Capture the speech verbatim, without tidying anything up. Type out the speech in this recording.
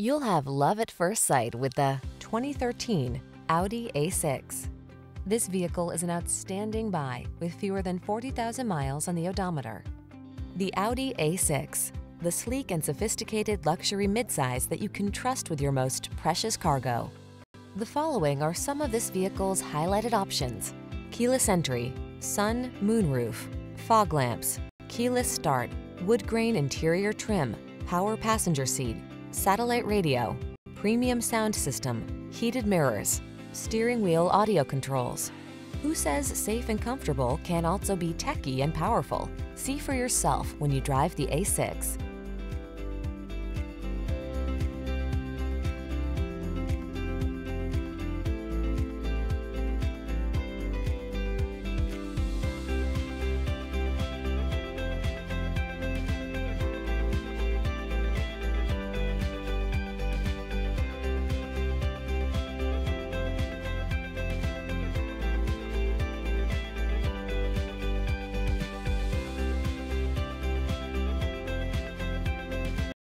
You'll have love at first sight with the twenty thirteen Audi A six. This vehicle is an outstanding buy with fewer than forty thousand miles on the odometer. The Audi A six, the sleek and sophisticated luxury midsize that you can trust with your most precious cargo. The following are some of this vehicle's highlighted options: keyless entry, sun, moonroof, fog lamps, keyless start, wood grain interior trim, power passenger seat, satellite radio, premium sound system, heated mirrors, steering wheel audio controls. Who says safe and comfortable can also be techy and powerful? See for yourself when you drive the A six.